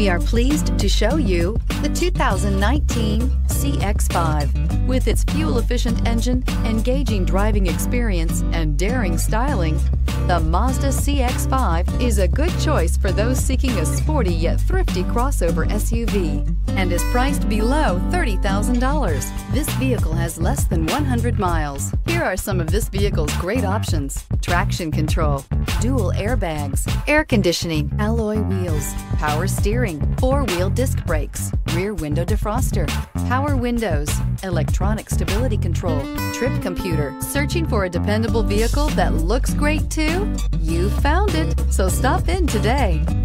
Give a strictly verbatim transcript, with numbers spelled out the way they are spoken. We are pleased to show you the two thousand nineteen C X five. With its fuel-efficient engine, engaging driving experience, and daring styling, the Mazda C X five is a good choice for those seeking a sporty yet thrifty crossover S U V, and is priced below thirty thousand dollars. This vehicle has less than one hundred miles. Here are some of this vehicle's great options: traction control, dual airbags, air conditioning, alloy wheels, power steering, four-wheel disc brakes, rear window defroster, power windows, electronic stability control, trip computer. Searching for a dependable vehicle that looks great too? You found it, so stop in today.